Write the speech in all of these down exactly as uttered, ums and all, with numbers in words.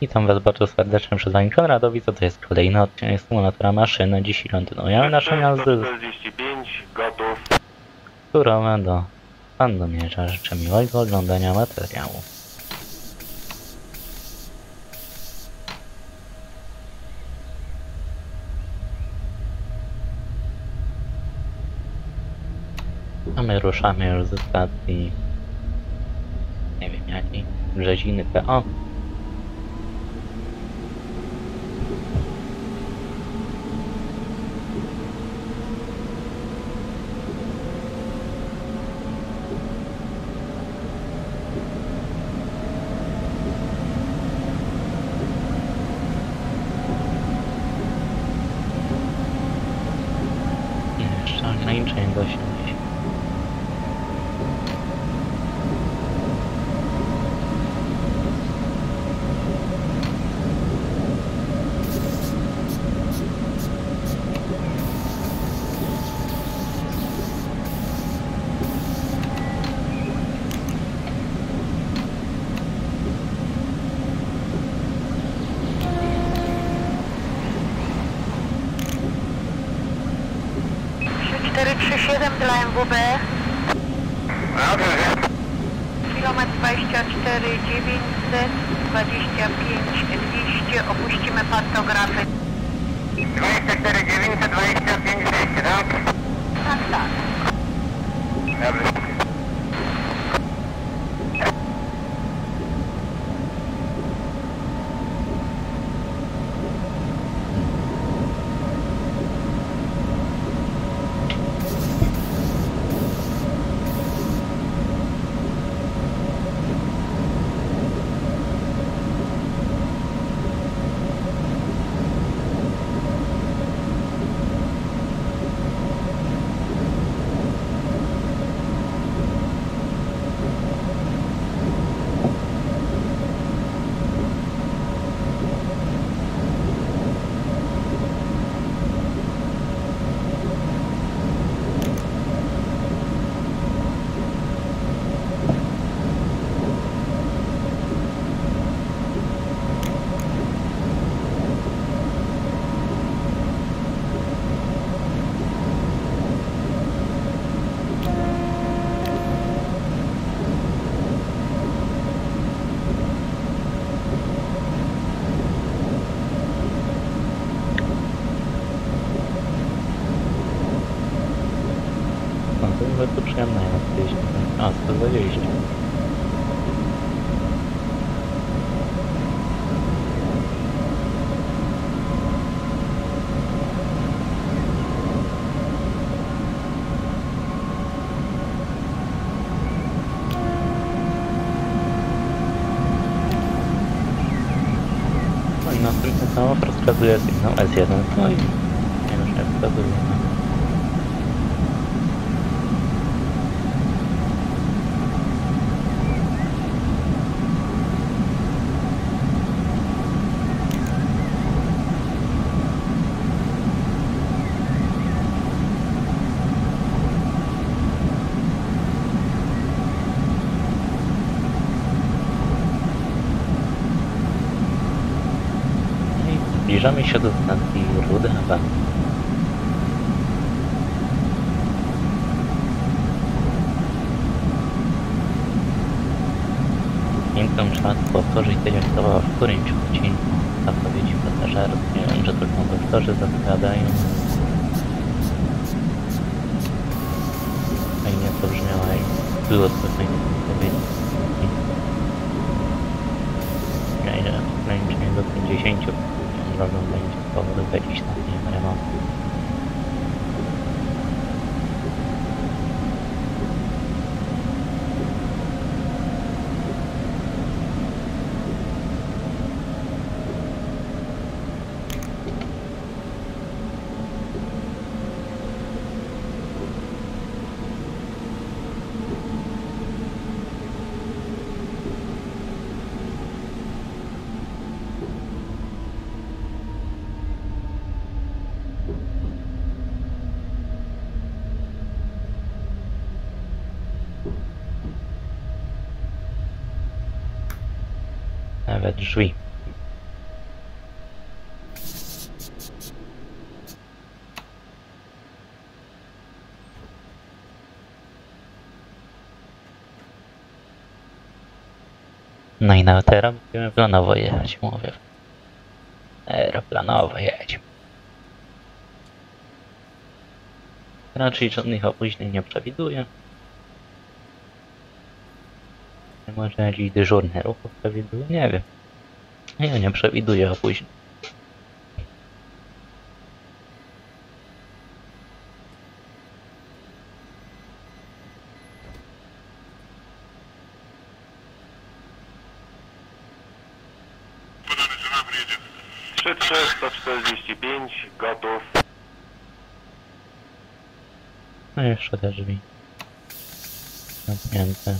Witam was bardzo serdecznie, przed wami Konradowi, co to jest kolejny odcinek symulatora maszyny. Dziś kontynuujemy naszą jazdę z Turowa do Sandomierza. Życzę miłego oglądania materiału. A my ruszamy już ze stacji, nie wiem jakiej, Brzeziny P O. cztery trzy siedem dla M W B. Kilometr dwadzieścia cztery dziewięćset dwadzieścia pięć dwieście. Opuścimy pantografy. dwadzieścia cztery dziewięćset dwadzieścia pięć dwieście, tak? Tak, tak. Dobrze. To przyjemne jest. A, sto dwadzieścia. No i następny samochód rozkazuje sygnał S jeden. No i nie wiem, jak wskazuje. Zbliżamy się do stacji Rudawa. Niemcom trzeba powtórzyć to, jak to było w którymś odcinku. Zapowiedzi pasażerów, nie wiem, że tylko doktorzy zapowiadają. Fajnie to brzmiało, jak było spokojnie zapowiedzi. Ograniczenie do pięćdziesięciu. Prawdą będzie z powodów jakichś tam, nie wiem, remontów. Nawet drzwi No i na teraz będziemy planowo jechać, mówię. Aeroplanowo jedźmy. Raczej żadnych opóźnień nie przewiduję. Może jakiś dyżurny ruchu przewiduje? Nie wiem. Ja nie przewiduję opóźnień. trzydzieści trzy, sto czterdzieści pięć, gotów. No jeszcze te drzwi. Zamknięte.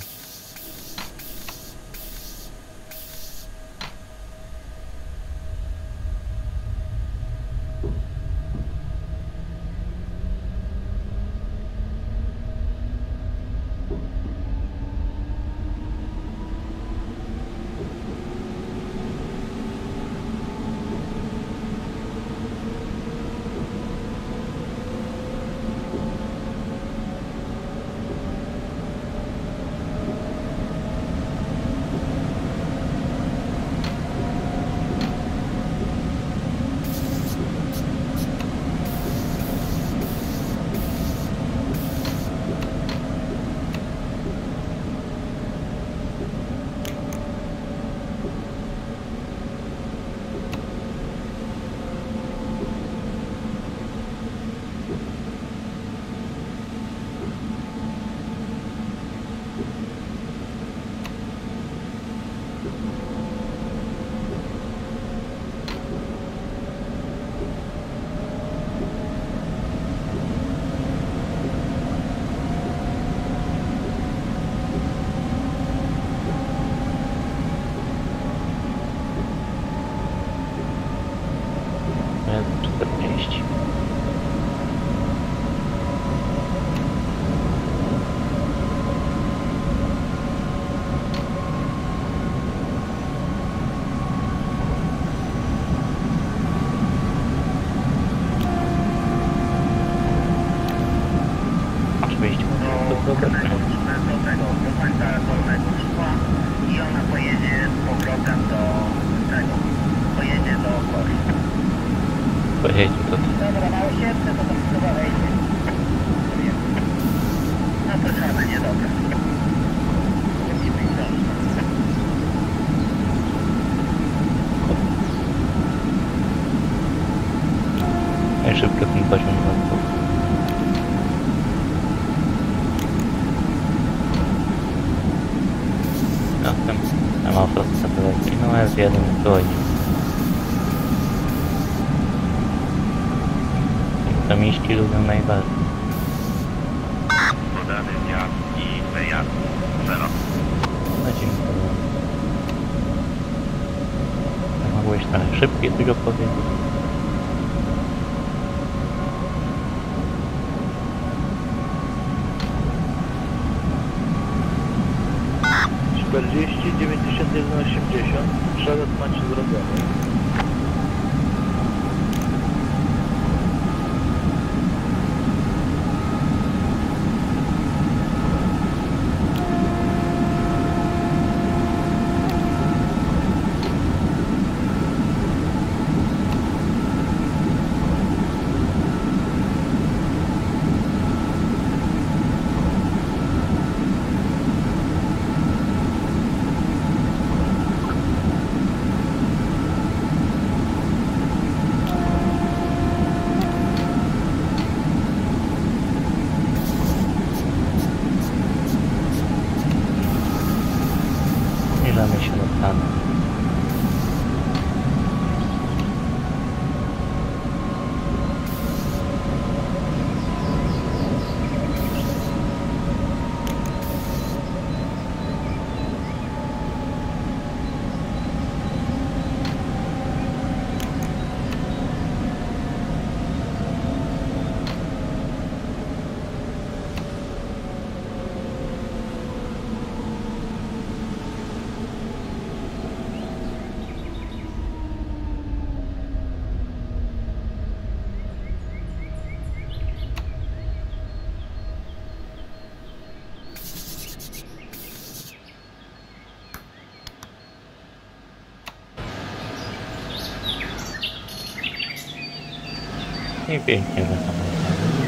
pięknie, pięknie zahamowane.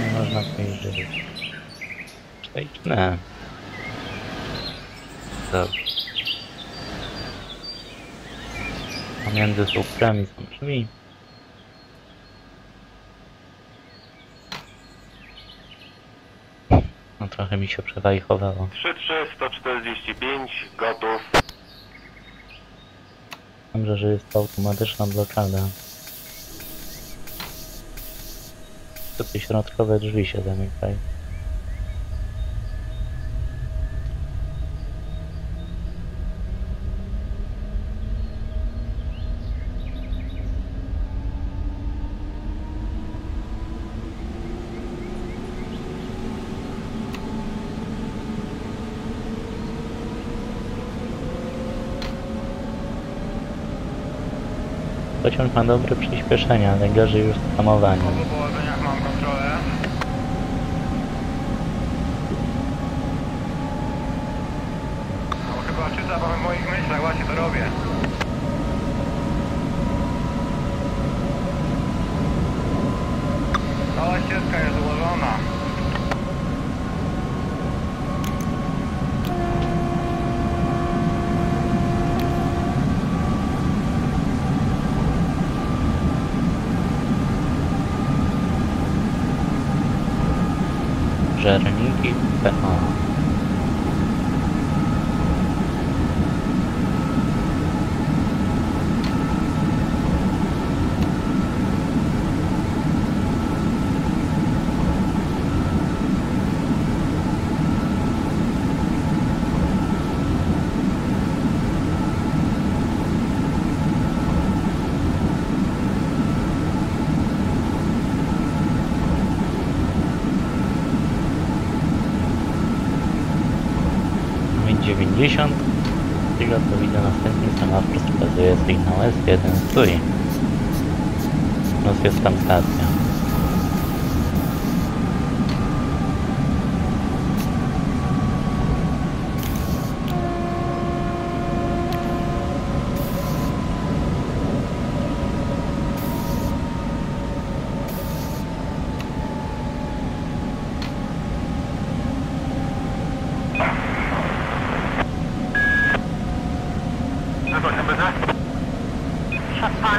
Nie można w niej żyć. Przejdźmy. Dobrze. Pomiędzy słupkami są drzwi. No trochę mi się przewajchowało. trzy trzy, sto czterdzieści pięć, gotów. Dobrze, że jest to automatyczna blokada. Tutaj środkowe drzwi się zamykają. Pociąg ma dobre przyspieszenia, ale gorzej już z hamowaniem. Po położeniach mam kontrolę. No chyba czyta pan w moich myślach, właśnie to robię. Cała ścieżka jest ułożona. Żerniki P A. dziewięćdziesiąt, z tego co widzę następny samochód wskazuje sygnał S jeden stój. Plus jest tam stacja.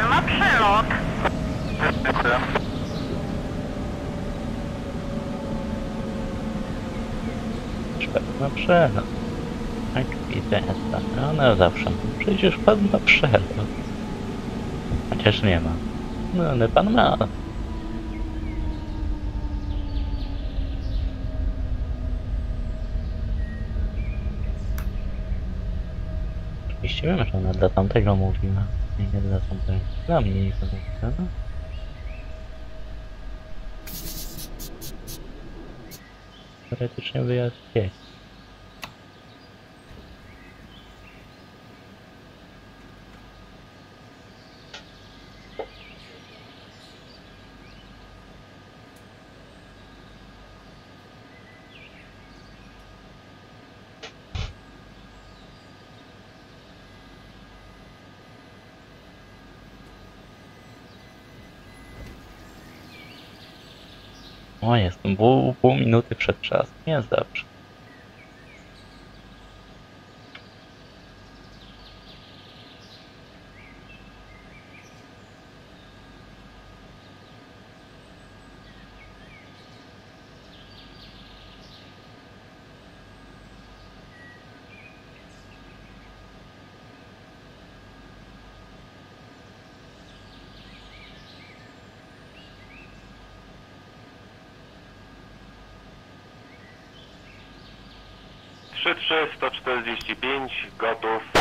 Na przelot. Tak widzę, no ona zawsze. Przecież pan ma przelot. Chociaż nie ma. No ale pan ma. Oczywiście wiem, że ona dla tamtego mówiła. Nie, nie dla tamtego. Dla mnie nie powiedziała. Teoretycznie wyjazd jest. O, jestem pół, pół minuty przed czasem, jest dobrze. trzy trzy, sto czterdzieści pięć, gotów.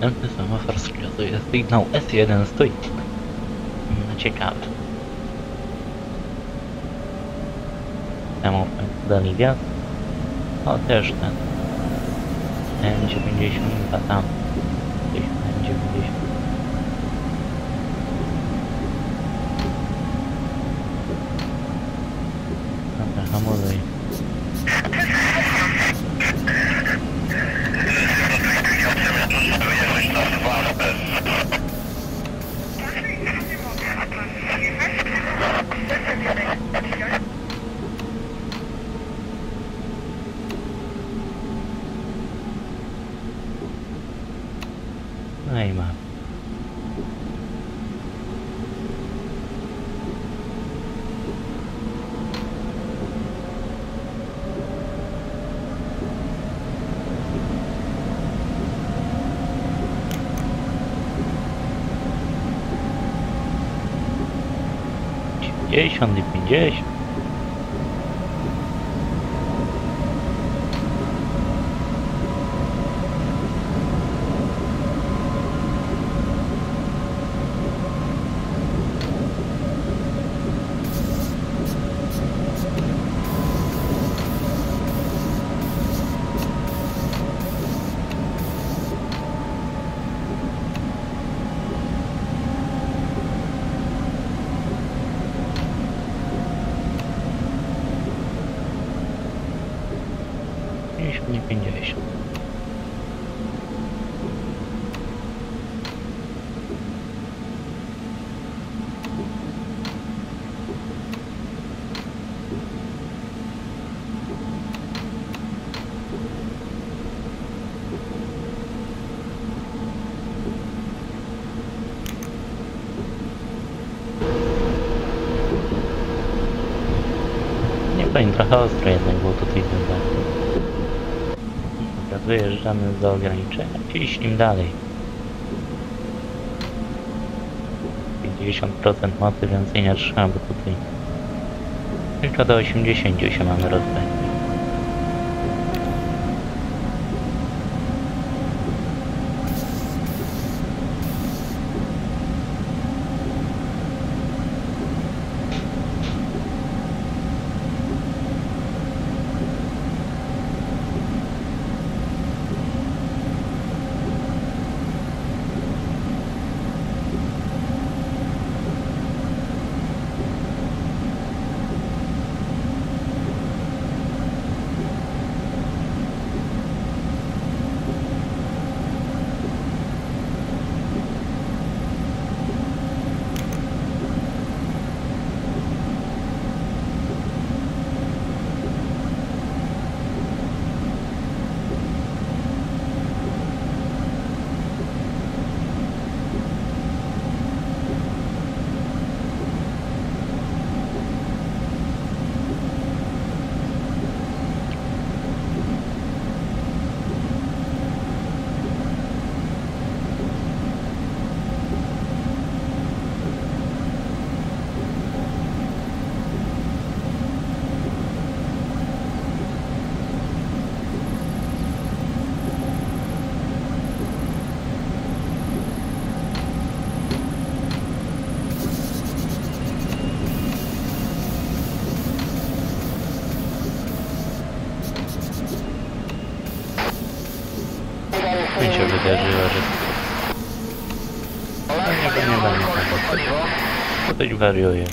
Następny samochód wskazuje sygnał S jeden stój. No ciekawe. Temu dali gwiazdę. O, też ten. M dziewięćdziesiąt dwa tam. M dziewięćdziesiąt dwa. Dobra, hamuluj. No i ma. Pięćdziesiąt i pięćdziesiąt. Nie pięćdziesiąt. Nie powiem, trochę ostro jednak było tutaj ten. Wyjeżdżamy do ograniczenia i idziemy dalej. pięćdziesiąt procent mocy więcej nie trzeba, bo tutaj tylko do osiemdziesięciu się mamy rozpędzić. Mi się wydarzyło, że... No nie, to nie pamiętam. To coś wariuje.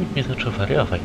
Nikt nie zaczął wariować.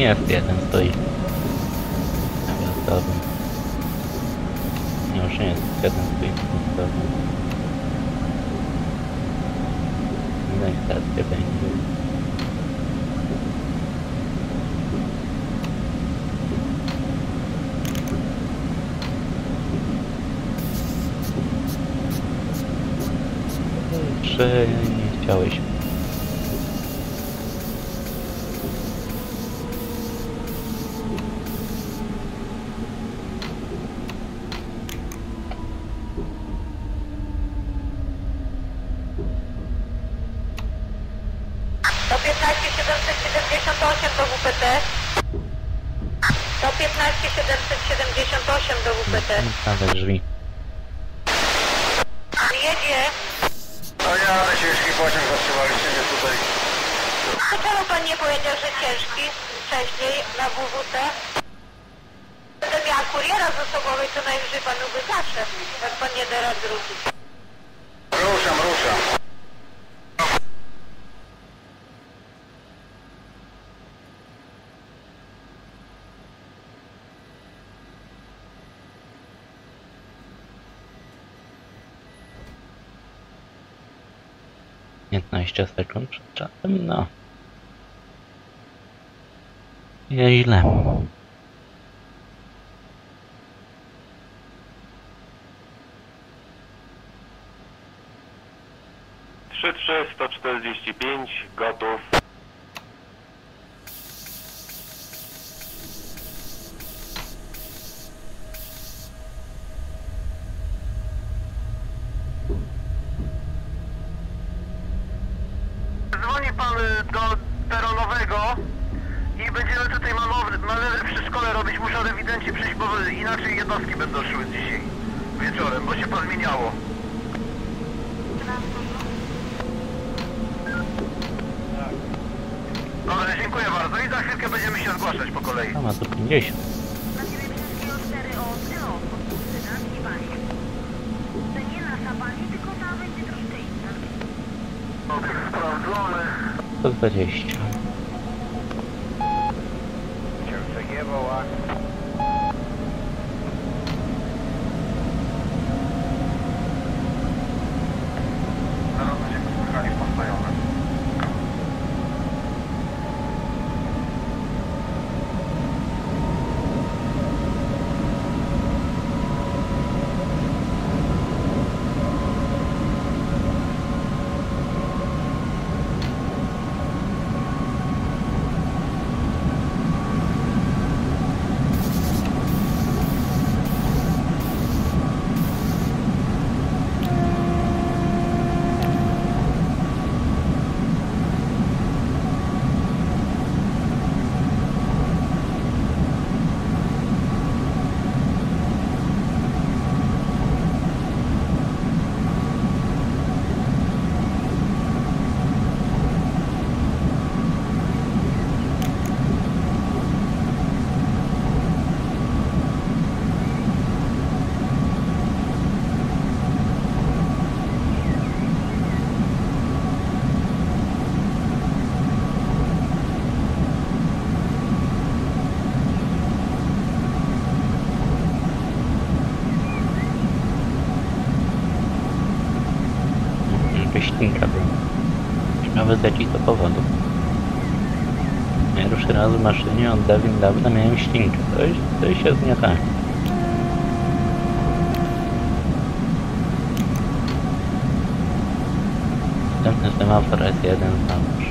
jest, jeden stoi. Nie, już nie jest, jeden stoi. No i teraz nie będzie. Że nie chciałeś. To piętnaście siedemset siedemdziesiąt osiem do W P T. To piętnaście siedemset siedemdziesiąt osiem do W P T. Nawet drzwi. Jedzie. No nie, ale ciężki pociąg zatrzymaliście mnie tutaj. To czemu pan nie powiedział, że ciężki wcześniej na W W T? Będę miała kuriera z osobowej, co najwyżej panu by zaszedł, jak pan nie da rad drugi. Ruszam, ruszam. piętnaście sekund przed czasem, no. Nieźle. trzy trzy, sto czterdzieści pięć, gotów. Do peronowego i będziemy tutaj manewry, manewry przy szkole robić. Muszą rewidenci przyjść, bo inaczej jednostki będą szły dzisiaj wieczorem, bo się pozmieniało. Dobra, dziękuję bardzo i za chwilkę będziemy się zgłaszać po kolei. A ma to pięćdziesiąt. sto dwadzieścia. Z jakichś to powodów. Ja już raz w maszynie od dawien dawna miałem ślinkę. Coś, coś się zmiata. Następny semafor jest jeden tam już.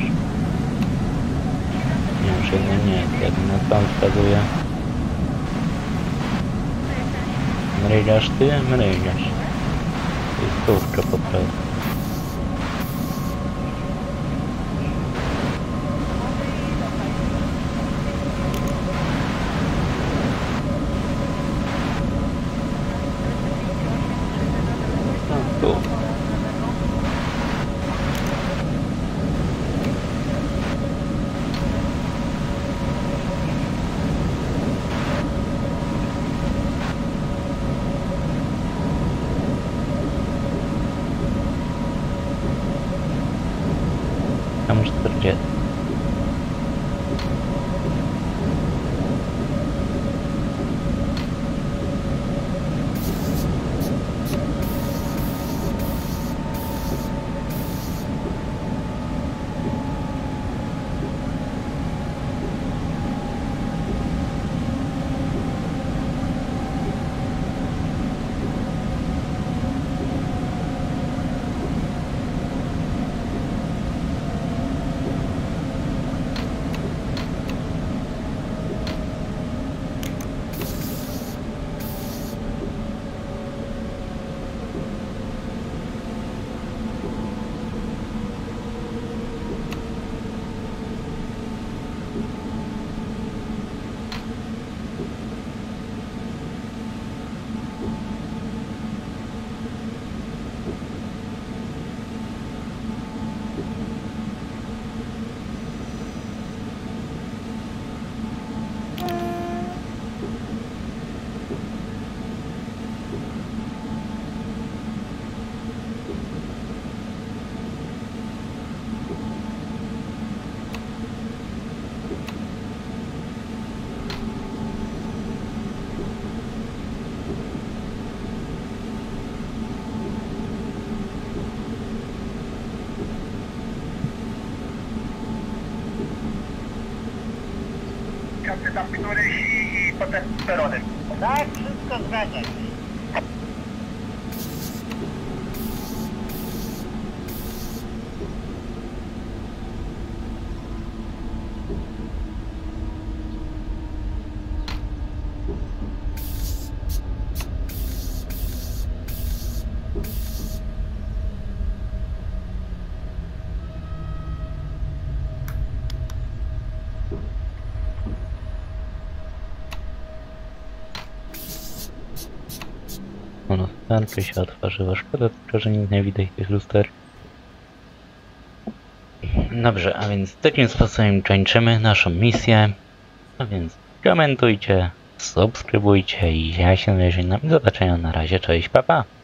Nie, już jeden nie jest jeden, na pan wskazuje. Mrygasz ty, mrygasz. To jest stówka po prostu. dziesiąty tam któryś i, i potem perony. Tak, wszystko zgadza się. Lampy się otworzyła. Szkoda tylko, że nie widać tych luster. Dobrze, a więc takim sposobem kończymy naszą misję. A więc komentujcie, subskrybujcie i ja się na razie. Do zobaczenia, na razie, cześć, pa pa!